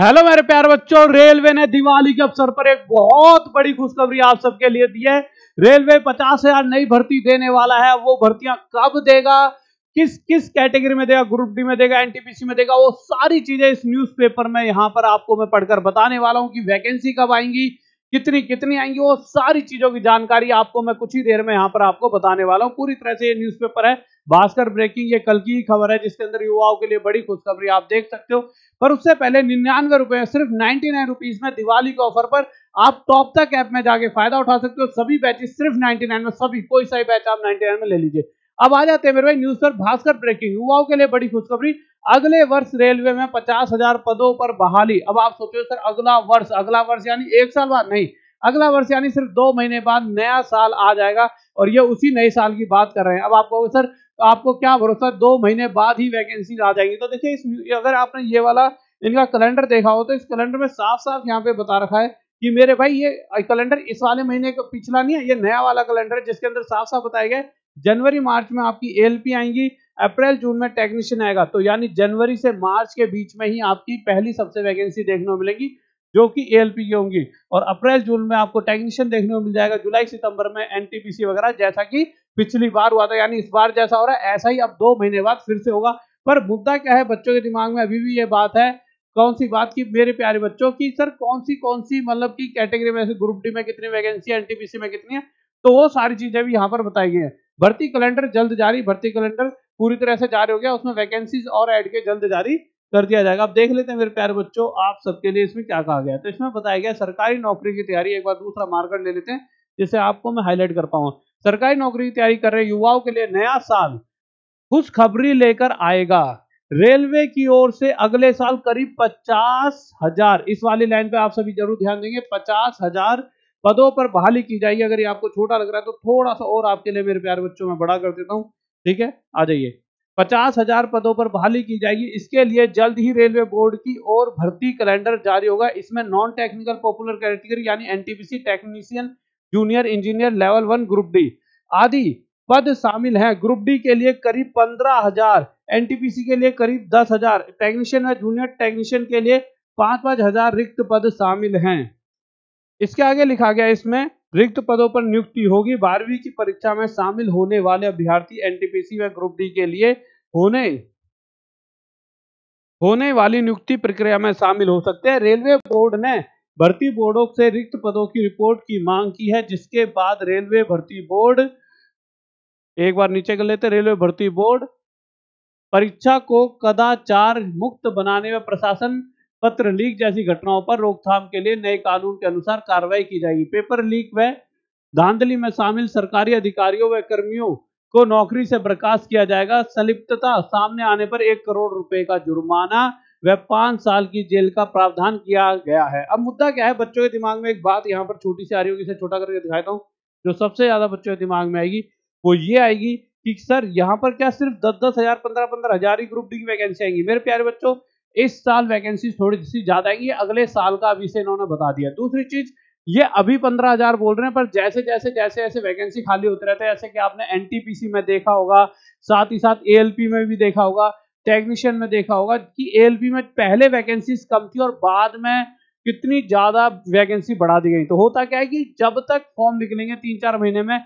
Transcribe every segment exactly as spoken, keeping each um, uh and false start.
Hello मेरे प्यारे बच्चों, रेलवे ने दिवाली के अवसर पर एक बहुत बड़ी खुशखबरी आप सबके लिए दी है। रेलवे पचास हजार नई भर्ती देने वाला है। वो भर्तियां कब देगा, किस किस कैटेगरी में देगा, ग्रुप डी में देगा, एनटीपीसी में देगा, वो सारी चीजें इस न्यूज़पेपर में यहाँ पर आपको मैं पढ़कर बताने वाला हूँ कि वैकेंसी कब आएंगी, कितनी कितनी आएंगी, वो सारी चीजों की जानकारी आपको मैं कुछ ही देर में यहाँ पर आपको बताने वाला हूँ। पूरी तरह से ये न्यूज़पेपर है भास्कर ब्रेकिंग, ये कल की खबर है जिसके अंदर युवाओं के लिए बड़ी खुशखबरी आप देख सकते हो। पर उससे पहले निन्यानवे रुपए सिर्फ नाइनटी नाइन रुपीज में दिवाली के ऑफर पर आप टॉपटक ऐप में जाके फायदा उठा सकते हो। सभी बैचेस सिर्फ नाइनटी नाइन में, सभी कोई सही बैच आप नाइनटी नाइन में ले लीजिए। अब आ जाते हैं मेरे भाई न्यूज पर। भास्कर ब्रेकिंग, युवाओं के लिए बड़ी खुशखबरी, अगले वर्ष रेलवे में पचास हजार पदों पर बहाली। अब आप सोचो सर अगला वर्ष, अगला वर्ष यानी एक साल बाद? नहीं, अगला वर्ष यानी सिर्फ दो महीने बाद नया साल आ जाएगा और ये उसी नए साल की बात कर रहे हैं। अब आप कहोगे सर आपको क्या भरोसा, दो महीने बाद ही वैकेंसी आ जाएगी। तो देखिए इस, अगर आपने ये वाला इनका कैलेंडर देखा हो तो इस कैलेंडर में साफ साफ यहाँ पे बता रखा है कि मेरे भाई ये कैलेंडर इस वाले महीने का पिछला नहीं है, ये नया वाला कैलेंडर है जिसके अंदर साफ साफ बताया गया जनवरी मार्च में आपकी एएलपी आएंगी, अप्रैल जून में टेक्नीशियन आएगा। तो यानी जनवरी से मार्च के बीच में ही आपकी पहली सबसे वैकेंसी देखने को मिलेगी जो कि एएलपी की होंगी, और अप्रैल जून में आपको टेक्नीशियन देखने को मिल जाएगा, जुलाई सितंबर में एनटीपीसी वगैरह, जैसा कि पिछली बार हुआ था। यानी इस बार जैसा हो रहा है ऐसा ही अब दो महीने बाद फिर से होगा। पर मुद्दा क्या है बच्चों के दिमाग में अभी भी ये बात है, कौन सी बात की मेरे प्यारे बच्चों, की सर कौन सी कौन सी मतलब की कैटेगरी में, ग्रुप डी में कितनी वैकेंसी, एनटीपीसी में कितनी है, तो वो सारी चीजें भी यहाँ पर बताई गई है। भर्ती कैलेंडर जल्द जारी, भर्ती कैलेंडर पूरी तरह से जारी हो गया, उसमें वैकेंसीज और ऐड के जल्द जारी कर दिया जाएगा। अब देख लेते हैं मेरे प्यारे बच्चों आप सबके लिए इसमें क्या कहा गया। तो इसमें बताया गया सरकारी नौकरी की तैयारी, एक बार दूसरा मार्कर ले लेते हैं जिससे आपको मैं हाईलाइट कर पाऊँ। सरकारी नौकरी की तैयारी कर रहे युवाओं के लिए नया साल खुशखबरी लेकर आएगा। रेलवे की ओर से अगले साल करीब पचास हजार, इस वाली लाइन पे आप सभी जरूर ध्यान देंगे, पचास हजार पदों पर बहाली की जाएगी। अगर ये आपको छोटा लग रहा है तो थोड़ा सा और आपके लिए मेरे प्यारे बच्चों में बड़ा कर देता हूँ, ठीक है, आ जाइए। पचास हजार पदों पर बहाली की जाएगी, इसके लिए जल्द ही रेलवे बोर्ड की ओर भर्ती कैलेंडर जारी होगा। इसमें नॉन टेक्निकल पॉपुलर कैटेगरी यानी NTPC, technician, junior engineer, level one, group D आदि पद शामिल हैं। ग्रुप डी के लिए करीब पंद्रह हजार, एनटीपीसी के लिए करीब दस हजार, टेक्नीशियन व जूनियर टेक्नीशियन के लिए पांच पांच हजार रिक्त पद शामिल हैं। इसके आगे लिखा गया इसमें रिक्त पदों पर नियुक्ति होगी। बारहवीं की परीक्षा में शामिल होने वाले अभ्यर्थी एनटीपीसी व ग्रुप डी के लिए होने होने वाली नियुक्ति प्रक्रिया में शामिल हो सकते हैं। रेलवे बोर्ड ने भर्ती बोर्डों से रिक्त पदों की रिपोर्ट की मांग की है, जिसके बाद रेलवे भर्ती बोर्ड, एक बार नीचे कर लेते, रेलवे भर्ती बोर्ड परीक्षा को कदाचार मुक्त बनाने व प्रशासन पत्र लीक जैसी घटनाओं पर रोकथाम के लिए नए कानून के अनुसार कार्रवाई की जाएगी। पेपर लीक व धांधली में शामिल सरकारी अधिकारियों व कर्मियों को नौकरी से बर्खास्त किया जाएगा। संलिप्तता सामने आने पर एक करोड़ रुपए का जुर्माना व पांच साल की जेल का प्रावधान किया गया है। अब मुद्दा क्या है बच्चों के दिमाग में, एक बात यहाँ पर छोटी सी आ रही होगी, इसे छोटा करके दिखाता हूँ। जो सबसे ज्यादा बच्चों के दिमाग में आएगी वो ये आएगी कि सर यहाँ पर क्या सिर्फ दस दस हजार पंद्रह पंद्रह हजार ही ग्रुप डी की वैकेंसी आएंगी। मेरे प्यारे बच्चों इस साल वैकेंसी थोड़ी सी ज्यादा आएंगी, अगले साल का अभी से इन्होंने बता दिया। दूसरी चीज, ये अभी पंद्रह हजार बोल रहे हैं पर जैसे जैसे जैसे ऐसे वैकेंसी खाली होते रहते हैं, जैसे कि आपने एनटीपीसी में देखा होगा, साथ ही साथ एएलपी में भी देखा होगा, टेक्नीशियन में देखा होगा कि एएलपी में पहले वैकेंसीज कम थी और बाद में कितनी ज्यादा वैकेंसी बढ़ा दी गई। तो होता क्या है कि जब तक फॉर्म निकलेंगे तीन चार महीने में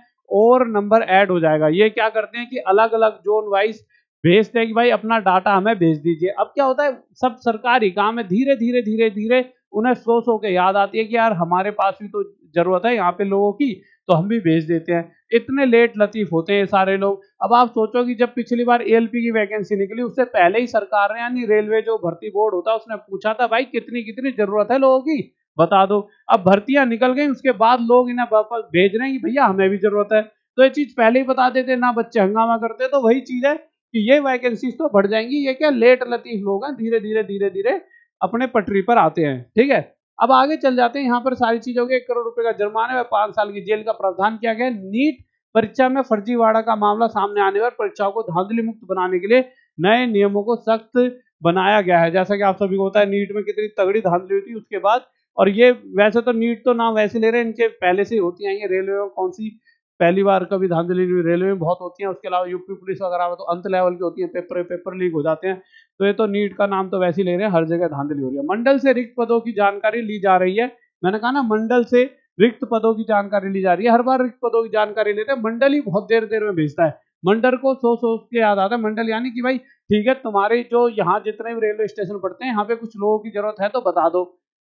और नंबर ऐड हो जाएगा। ये क्या करते हैं कि अलग अलग जोन वाइज भेजते हैं कि भाई अपना डाटा हमें भेज दीजिए। अब क्या होता है सब सरकारी काम है, धीरे धीरे धीरे धीरे उन्हें सो सो के याद आती है कि यार हमारे पास भी तो जरूरत है यहाँ पे लोगों की, तो हम भी भेज देते हैं। इतने लेट लतीफ होते हैं सारे लोग। अब आप सोचो कि जब पिछली बार एएलपी की वैकेंसी निकली उससे पहले ही सरकार ने, यानी रेलवे जो भर्ती बोर्ड होता है, उसने पूछा था भाई कितनी कितनी जरूरत है लोगों की बता दो। अब भर्तियां निकल गई, उसके बाद लोग इन्हें वापस भेज रहे हैं कि भैया हमें भी जरूरत है, तो ये चीज पहले ही बता देते ना बच्चे हंगामा करते। तो वही चीज है कि ये वैकेंसीज तो बढ़ जाएंगी, ये क्या लेट लतीफ लोग हैं, धीरे धीरे धीरे धीरे अपने पटरी पर आते हैं, ठीक है। अब आगे चल जाते हैं, यहाँ पर सारी चीजों के एक करोड़ रुपए का जुर्माना व पांच साल की जेल का प्रावधान किया गया। नीट परीक्षा में फर्जीवाड़ा का मामला सामने आने पर परीक्षाओं को धांधली मुक्त बनाने के लिए नए नियमों को सख्त बनाया गया है। जैसा कि आप सभी को होता है नीट में कितनी तगड़ी धांधली हुई थी उसके बाद, और ये वैसे तो नीट तो नाम वैसे ले रहे हैं, इनके पहले से होती आई है। रेलवे में कौन सी पहली बार कभी धांधली हुई, रेलवे में बहुत होती है। उसके अलावा यूपी पुलिस वगैरह में तो अंत लेवल की होती है, पेपर पेपर लीक हो जाते हैं। तो ये तो नीट का नाम तो वैसे ही ले रहे हैं, हर जगह धांधली हो रही है। मंडल से रिक्त पदों की जानकारी ली जा रही है, मैंने कहा ना मंडल से रिक्त पदों की जानकारी ली जा रही है। हर बार रिक्त पदों की जानकारी लेते हैं, मंडल ही बहुत देर देर में भेजता है। मंडल को सोच सोच के याद आता है, मंडल यानी कि भाई ठीक है तुम्हारे जो यहाँ जितने भी रेलवे स्टेशन पड़ते हैं यहाँ पे कुछ लोगों की जरूरत है तो बता दो,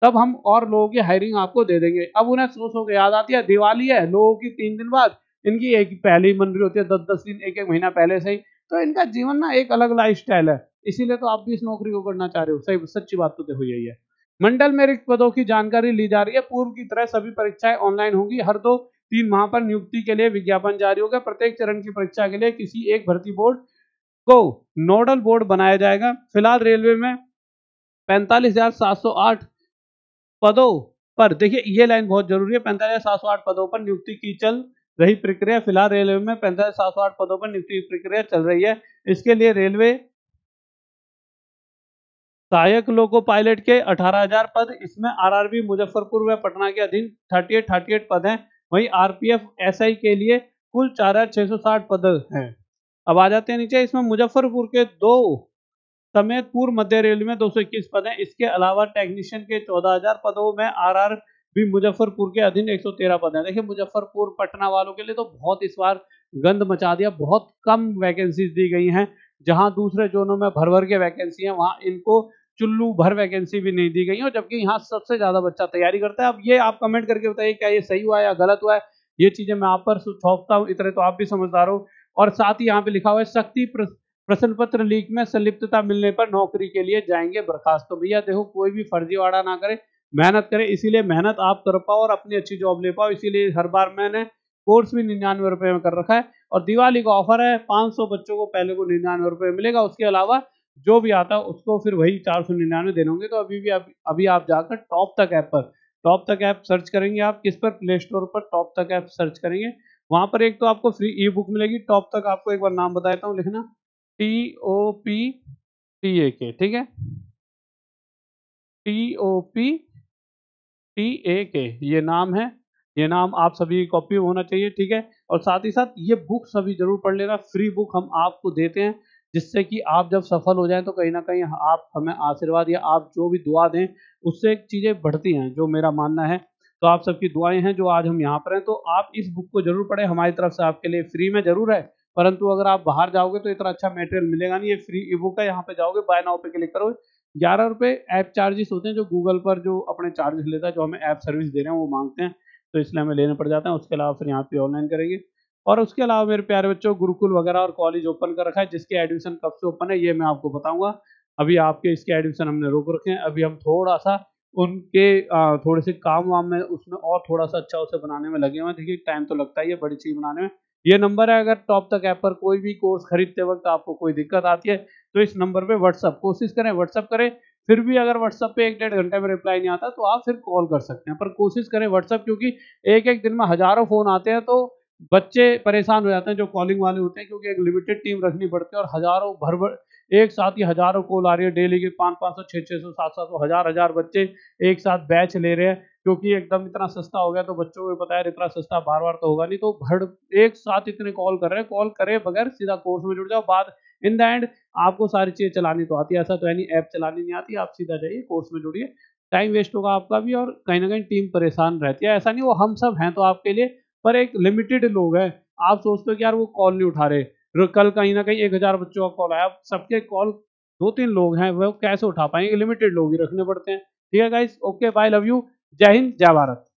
तब हम और लोगों की हायरिंग आपको दे देंगे। अब उन्हें सोच सोच के याद आती है, दिवाली है लोगों की तीन दिन बाद, इनकी एक पहली मंडली होती है दस दस दिन एक एक महीना पहले से ही, तो इनका जीवन ना एक अलग लाइफ स्टाइल है, इसीलिए तो आप भी इस नौकरी को करना चाह रहे हो। सही सच्ची बात तो देखो यही है। मंडल में रिक्त पदों की जानकारी ली जा रही है। पूर्व की तरह सभी परीक्षाएं ऑनलाइन होंगी। हर दो तीन माह पर नियुक्ति के लिए विज्ञापन जारी होगा। प्रत्येक चरण की परीक्षा के लिए किसी एक भर्ती बोर्ड को नोडल बोर्ड बनाया जाएगा। फिलहाल रेलवे में पैंतालीस हजार सात सौ आठ पदों पर, देखिए ये लाइन बहुत जरूरी है, पैंतालीस हजार सात सौ आठ पदों पर नियुक्ति की चल रही प्रक्रिया। फिलहाल रेलवे में पैंतालीस हजार सात सौ आठ पदों पर नियुक्ति की प्रक्रिया चल रही है। इसके लिए रेलवे सहायक लोको पायलट के अठारह हजार पद, इसमें आरआरबी मुजफ्फरपुर व पटना के अधीन अड़तीस अड़तीस पद हैं, वहीं आरपीएफ एसआई के लिए कुल चार हजार छह सौ साठ पद हैं। अब आ जाते हैं नीचे, इसमें मुजफ्फरपुर के दो समेत पूर्व मध्य रेलवे में दो सौ इक्कीस पद हैं। इसके अलावा टेक्नीशियन के चौदह हजार पदों में आरआरबी मुजफ्फरपुर के अधीन एक सौ तेरह पद हैं। देखिए मुजफ्फरपुर पटना वालों के लिए तो बहुत इस बार गंद मचा दिया, बहुत कम वैकेंसीज दी गई हैं। जहां दूसरे जोनों में भर भर के वैकेंसी है, वहां इनको चुल्लू भर वैकेंसी भी नहीं दी गई है, जबकि यहाँ सबसे ज्यादा बच्चा तैयारी करता है। अब ये आप कमेंट करके बताइए क्या ये सही हुआ है या गलत हुआ है, ये चीजें मैं आप पर थोपता हूँ, इतने तो आप भी समझदार हो। और साथ ही यहाँ पे लिखा हुआ है शक्ति प्रश्न पत्र लीक में संलिप्तता मिलने पर नौकरी के लिए जाएंगे बर्खास्त। तो भैया देखो कोई भी फर्जीवाड़ा ना करे, मेहनत करे, इसीलिए मेहनत आप कर पाओ और अपनी अच्छी जॉब ले पाओ। इसीलिए हर बार मैंने कोर्स भी निन्यानवे रुपए में कर रखा है और दिवाली का ऑफर है, पाँच सौ बच्चों को पहले को निन्यानवे रुपए मिलेगा, उसके अलावा जो भी आता है उसको फिर वही चार सौ निन्यानवे देने होंगे। तो अभी भी अभी, अभी आप जाकर टॉप तक ऐप पर, टॉप तक ऐप सर्च करेंगे आप किस पर, प्ले स्टोर पर टॉप तक ऐप सर्च करेंगे, वहां पर एक तो आपको फ्री ई बुक मिलेगी। टॉप तक आपको एक बार नाम बता देता हूँ, लिखना T O P T A K, ठीक है T O P T A K ये नाम है, ये नाम आप सभी की कॉपी होना चाहिए, ठीक है। और साथ ही साथ ये बुक सभी जरूर पढ़ लेना, फ्री बुक हम आपको देते हैं, जिससे कि आप जब सफल हो जाएं तो कहीं ना कहीं आप हमें आशीर्वाद या आप जो भी दुआ दें उससे चीज़ें बढ़ती हैं, जो मेरा मानना है। तो आप सबकी दुआएं हैं जो आज हम यहाँ पर हैं, तो आप इस बुक को जरूर पढ़ें। हमारी तरफ से आपके लिए फ्री में जरूर है, परंतु अगर आप बाहर जाओगे तो इतना अच्छा मेटेरियल मिलेगा नहीं। ये फ्री ई बुक है, यहाँ पे जाओगे बाय नाउ पे क्लिक करो, ग्यारह रुपये ऐप चार्जेस होते हैं जो गूगल पर जो अपने चार्जेस लेता है, जो हमें ऐप सर्विस दे रहे हैं वो मांगते हैं, तो इसलिए हमें लेने पड़ जाता है। उसके अलावा फिर यहाँ पे ऑनलाइन करेंगे। और उसके अलावा मेरे प्यारे बच्चों गुरुकुल वगैरह और कॉलेज ओपन कर रखा है, जिसके एडमिशन कब से ओपन है ये मैं आपको बताऊंगा। अभी आपके इसके एडमिशन हमने रोक रखे हैं, अभी हम थोड़ा सा उनके थोड़े से काम वाम में उसमें और थोड़ा सा अच्छा उसे बनाने में लगे हुए हैं। देखिए टाइम तो लगता ही है बड़ी चीज़ बनाने में। ये नंबर है, अगर टॉप तक ऐप पर कोई भी कोर्स खरीदते वक्त आपको कोई दिक्कत आती है तो इस नंबर पर व्हाट्सअप कोशिश करें, व्हाट्सअप करें। फिर भी अगर व्हाट्सअप पे एक डेढ़ घंटे में रिप्लाई नहीं आता तो आप फिर कॉल कर सकते हैं, पर कोशिश करें व्हाट्सअप, क्योंकि एक एक दिन में हजारों फ़ोन आते हैं तो बच्चे परेशान हो जाते हैं जो कॉलिंग वाले होते हैं, क्योंकि एक लिमिटेड टीम रखनी पड़ती है और हजारों भर भर एक साथ ही हजारों कॉल आ रही है डेली के, पाँच पाँच सौ छः छः सौ सात सात सौ हजार हजार बच्चे एक साथ बैच ले रहे हैं, क्योंकि एकदम इतना सस्ता हो गया तो बच्चों को पता है इतना सस्ता बार बार तो होगा नहीं, तो भर एक साथ इतने कॉल कर रहे हैं। कॉल करे बगैर सीधा कोर्स में जुड़ जाओ, बाद इन द एंड आपको सारी चीज़ें चलानी तो आती है, ऐसा तो यानी ऐप चलानी नहीं आती, आप सीधा जाइए कोर्स में जुड़िए, टाइम वेस्ट होगा आपका भी और कहीं ना कहीं टीम परेशान रहती है। ऐसा नहीं वो हम सब हैं तो आपके लिए, पर एक लिमिटेड लोग हैं, आप सोचते हो कि यार वो कॉल नहीं उठा रहे, कल कहीं ना कहीं एक हज़ार बच्चों का कॉल आया, सबके कॉल दो तीन लोग हैं वो कैसे उठा पाएंगे, लिमिटेड लोग ही रखने पड़ते हैं। ठीक है guys, okay bye, love you, जय हिंद जय भारत।